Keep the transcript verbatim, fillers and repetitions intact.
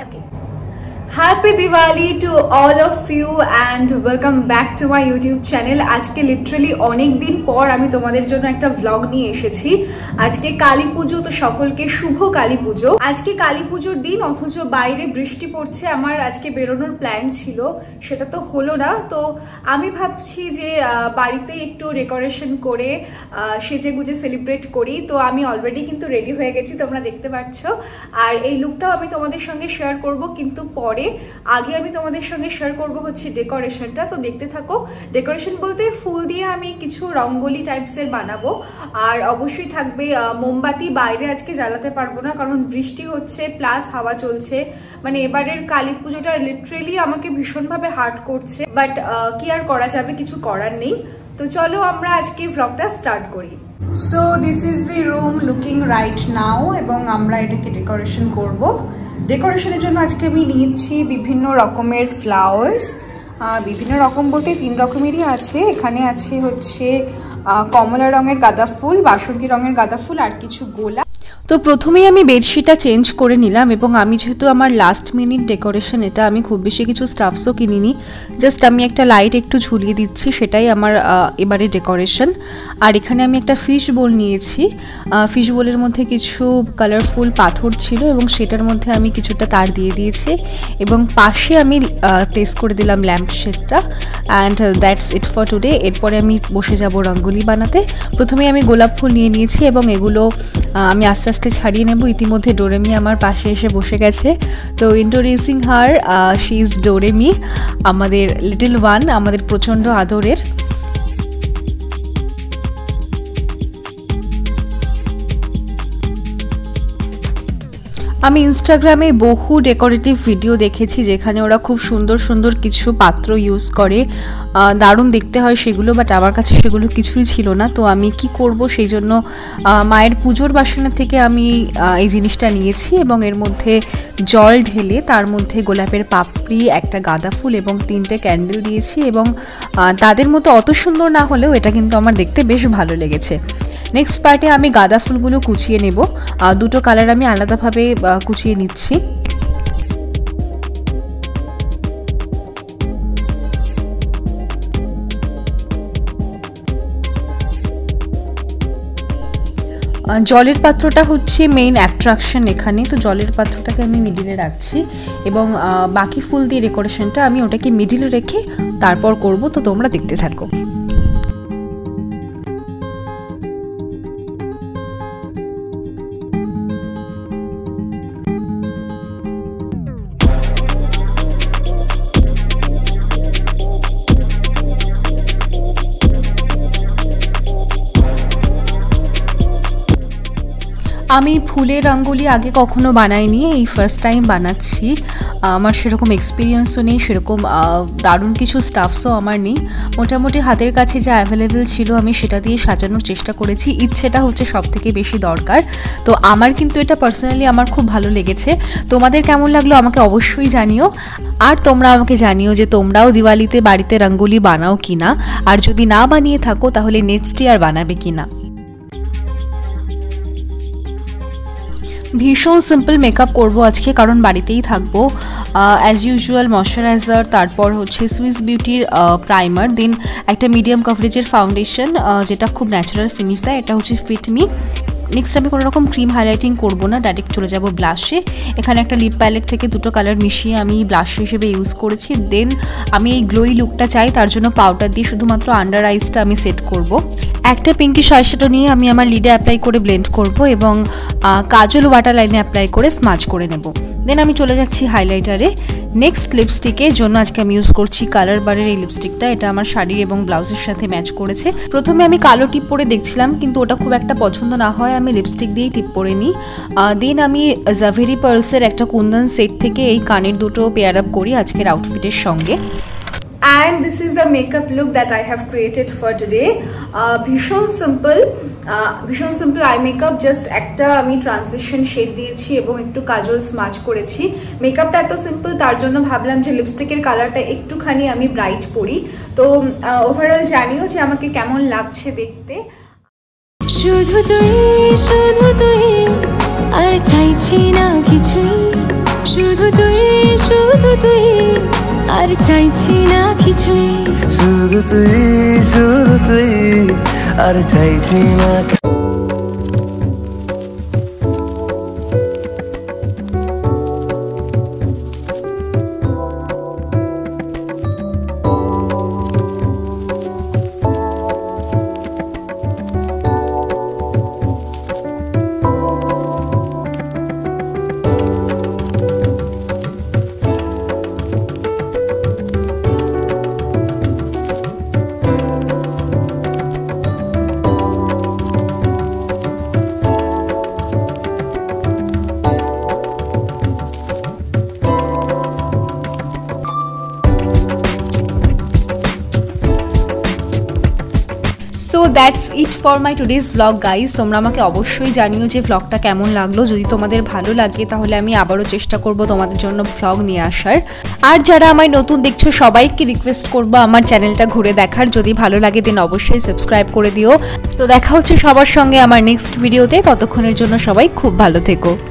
Okay. Happy Diwali to all of you and welcome back to my YouTube channel। आज के literally अनेक दिन पर आमी तुम्हादेर जोनो एक टा vlog निये एशेछि। आज के काली पूजो तो सकल के शुभ काली पूजो। आज के काली पूजोर दिन अथच बाइरे बृष्टि पड़छे, आमार आज के बेरोनोर प्लान छिलो सेटा तो होलो ना, तो आमी भाबछि जे बाड़ीते एकटु डेकोरेशन करे सेजे गुजे सेलिब्रेट करी। तो आमी अलरेडी किन्तु रेडी हये गेछि, तोमरा देखते पाच्छो। आर एई लुकटाओ आमी तुम्हादेर संगे शेयर करबो, किन्तु परे आगे आमी तोमादेर संगे शेयर करबो होच्छे डेकोरेशनटा। तो देखते थाको। डेकोरेशन बोलते फुल दिए आमी किछु रंगोली टाइप्सेर बानाबो। आर अवश्यई थाकबे मोमबाती। बाइरे आजके जालाते पारबो ना कारण बृष्टि होच्छे प्लस हावा चलछे, माने एबारेर काली पूजोटा लिटरेलि आमाके भीषणभावे हार्ट करछे, बाट कि आर करा जाबे, किछु करार नेई। तो चलो आमरा आजके व्लगटा स्टार्ट करी। So this is the room looking right now एबं आमरा एटाके डेकोरेशन करबो। डेकोरेशनের জন্য আজকে আমি নিয়েছি বিভিন্ন রকমের ফ্লাওয়ার্স। বিভিন্ন রকম বলতে তিন রকমেরই আছে। এখানে আছে হচ্ছে কমলা রঙের গাঁদা ফুল, বাসন্তী রঙের গাঁদা ফুল আর কিছু গোলাপ। তো প্রথমেই আমি বেডশিটটা চেঞ্জ করে নিলাম এবং আমি যেহেতু আমার লাস্ট মিনিট ডেকোরেশন, এটা আমি খুব বেশি কিছু স্টাফসও কিনিনি, জাস্ট আমি একটা লাইট একটু ঝুলিয়ে দিচ্ছি, সেটাই আমার এবারে ডেকোরেশন। আর এখানে আমি একটা ফিশ বোল নিয়েছি। ফিশ বোলের মধ্যে কিছু কালারফুল পাথর ছিল এবং সেটার মধ্যে আমি কিছুটা তার দিয়ে দিয়েছি এবং পাশে আমি প্লেস করে দিলাম ল্যাম্পশেডটা। And that's it for today. এরপরে আমি বসে যাব রঙ্গোলি বানাতে। প্রথমে আমি গোলাপ ফুল নিয়ে নিয়েছি এবং এগুলো আমি আস্তে আস্তে ছাড়িয়ে নেব। ইতিমধ্যে ডোরেমি আমার পাশে এসে বসে গেছে। তো introducing her, she is Doremi, আমাদের লিটল ওয়ান, আমাদের প্রচণ্ড আদরের। আমি ইনস্টাগ্রামে বহু ডেকোরেটিভ ভিডিও দেখেছি যেখানে ওরা খুব সুন্দর সুন্দর কিছু পাত্র ইউজ করে, দারুণ দেখতে হয় সেগুলো, বাট আমার কাছে সেগুলো কিছুই ছিল না। তো আমি কি করব সেই জন্য মায়ের পুজোর বাসনা থেকে আমি এই জিনিসটা নিয়েছি এবং এর মধ্যে জল ঢেলে তার মধ্যে গোলাপের পাপড়ি, একটা গাঁদা ফুল এবং তিনটে ক্যান্ডেল দিয়েছি এবং তাদের মতো অত সুন্দর না হলেও এটা কিন্তু আমার দেখতে বেশ ভালো লেগেছে। নেক্সট পার্টে আমি গাঁদা ফুলগুলো কুচিয়ে নেব। দুটো কালার আমি আলাদাভাবে কুচিয়ে নিচ্ছি। জলের পাত্রটা হচ্ছে মেইন অ্যাট্রাকশন এখানে, তো জলের পাত্রটাকে আমি মিডিলে রাখছি এবং বাকি ফুল দিয়ে ডেকোরেশনটা আমি ওটাকে মিডিলে রেখে তারপর করব। তো তোমরা দেখতে থাকো। আমি ফুলের রঙ্গোলি আগে কখনো বানাইনি, এই ফার্স্ট টাইম বানাচ্ছি। আমার সেরকম এক্সপিরিয়েন্সও নেই, সেরকম দারুণ কিছু স্টাফসও আমার নেই। মোটামুটি হাতের কাছে যা অ্যাভেলেবেল ছিল আমি সেটা দিয়ে সাজানোর চেষ্টা করেছি। ইচ্ছেটা হচ্ছে সব থেকে বেশি দরকার। তো আমার কিন্তু এটা পার্সোনালি আমার খুব ভালো লেগেছে। তোমাদের কেমন লাগলো আমাকে অবশ্যই জানিও। আর তোমরা আমাকে জানিও যে তোমরাও দিওয়ালিতে বাড়িতে রঙ্গোলি বানাও কি না, আর যদি না বানিয়ে থাকো তাহলে নেক্সট ইয়ার বানাবে কি না। ভীষণ সিম্পল মেকআপ করবো আজকে কারণ বাড়িতেই থাকবো। অ্যাজ ইউজুয়াল ময়শ্চারাইজার, তারপর হচ্ছে সুইস বিউটির প্রাইমার, দেন একটা মিডিয়াম কভারেজের ফাউন্ডেশন যেটা খুব ন্যাচারাল ফিনিশ দেয়, এটা হচ্ছে ফিটমি। নেক্সট আমি কোনো রকম ক্রিম হাইলাইটিং করবো না, ডাইরেক্ট চলে যাব ব্লাশে। এখানে একটা লিপ প্যালেট থেকে দুটো কালার মিশিয়ে আমি ব্লাশ হিসেবে ইউজ করেছি। দেন আমি এই গ্লোই লুকটা চাই, তার জন্য পাউডার দিয়ে শুধুমাত্র আন্ডার আইসটা আমি সেট করব। একটা পিঙ্কিশ আইশ্যাডো নিয়ে আমি আমার লিডে অ্যাপ্লাই করে ব্লেন্ড করব এবং কাজল ওয়াটার লাইনে অ্যাপ্লাই করে স্মাজ করে নেব। দেন আমি চলে যাচ্ছি হাইলাইটারে। নেক্সট লিপস্টিকের জন্য আজকে আমি ইউজ করছি কালার বারের এই লিপস্টিকটা, এটা আমার শাড়ির এবং ব্লাউজের সাথে ম্যাচ করেছে। প্রথমে আমি কালো টিপ পরে দেখছিলাম কিন্তু ওটা খুব একটা পছন্দ না হয় আমি লিপস্টিক দিয়েই টিপ পরে নিই। দেন আমি জাভেরি পার্লসের একটা কুন্দন সেট থেকে এই কানের দুটো পেয়ার আপ করি আজকের আউটফিটের সঙ্গে। And this is the makeup look that I have created for today. ভীষণ সিম্পল, ভীষণ সিম্পল আই মেকআপ। জাস্ট একটা আমি ট্রানজিশন শেড দিয়েছি এবং একটু কাজল স্মাজ করেছি। মেকআপটা এত সিম্পল তার জন্য ভাবলাম যে লিপস্টিকের কালারটা একটুখানি আমি ব্রাইট পরি। তো ওভারঅল জানিও যে আমাকে কেমন লাগছে দেখতে। শুধু তুই শুধু তুই আর চাইছি না কিছুই, শুধু তুই শুধু তুই, আর চাইছি না কিছুই, শুধু তুই শুধু তুই, আর চাইছি না। So that's it for my today's vlog guys, তোমরা আমাকে অবশ্যই জানিও যে vlogটা কেমন লাগলো। যদি তোমাদের ভালো লাগে তাহলে আমি আবারও চেষ্টা করব তোমাদের জন্য vlog নিয়ে আসার। আর যারা আমায় নতুন দেখছো সবাইকে রিকোয়েস্ট করব আমার চ্যানেলটা ঘুরে দেখার, যদি ভালো লাগে দেন অবশ্যই সাবস্ক্রাইব করে দিও। তো দেখা হচ্ছে সবার সঙ্গে আমার নেক্সট ভিডিওতে, ততক্ষণের জন্য সবাই খুব ভালো থেকো।